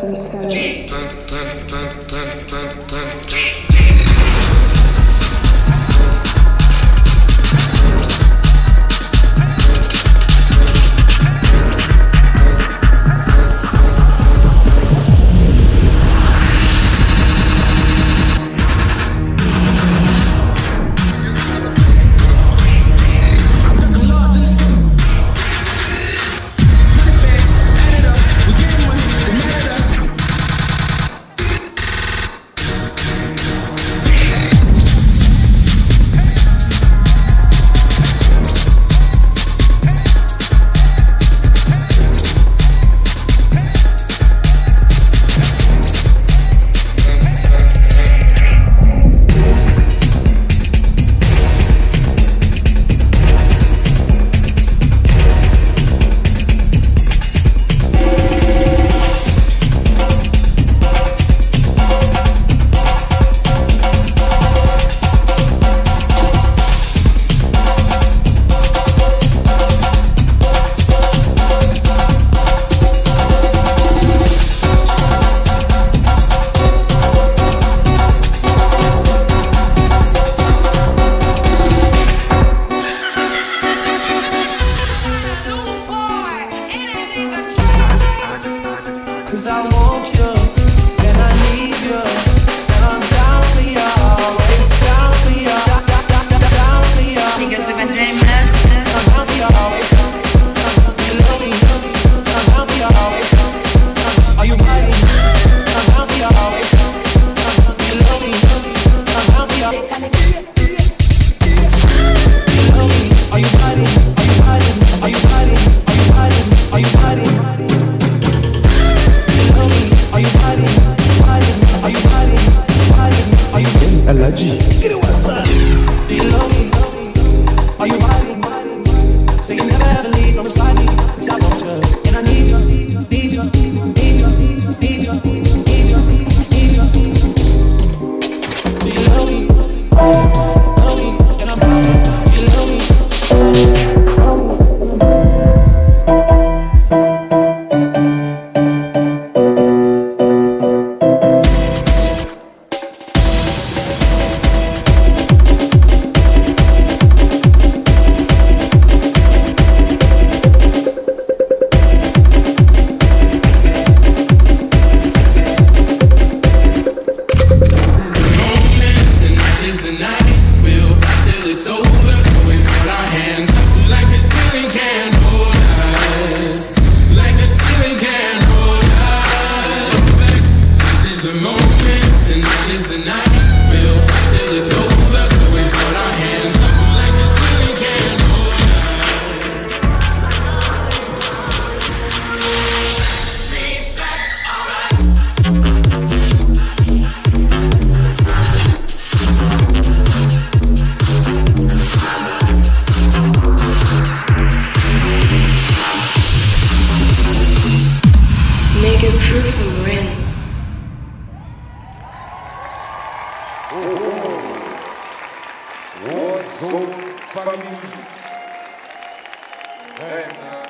that's incredible. What's so funny?